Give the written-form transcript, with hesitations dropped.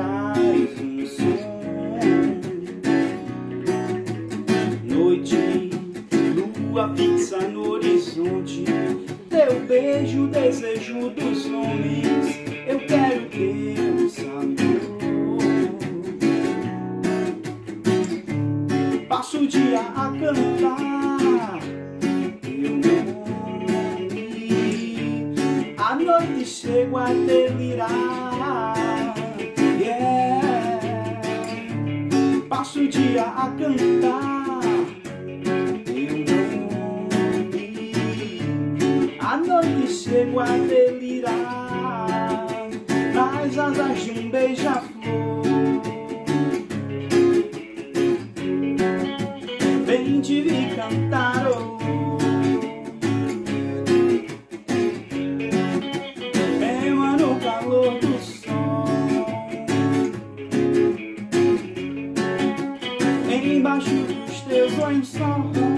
traz um som. Noite, lua fixa no horizonte, teu beijo, desejo dos homens. Eu quero teu sabor. Passo o dia a cantar teu nome, à noite chego a delirar. Yeah. Passo o dia a cantar teu nome, à noite chego a delirar. Nas asas de um beija-flor, vem te vi cantar, oh. Queima no calor do sol, embaixo dos teus lençóis.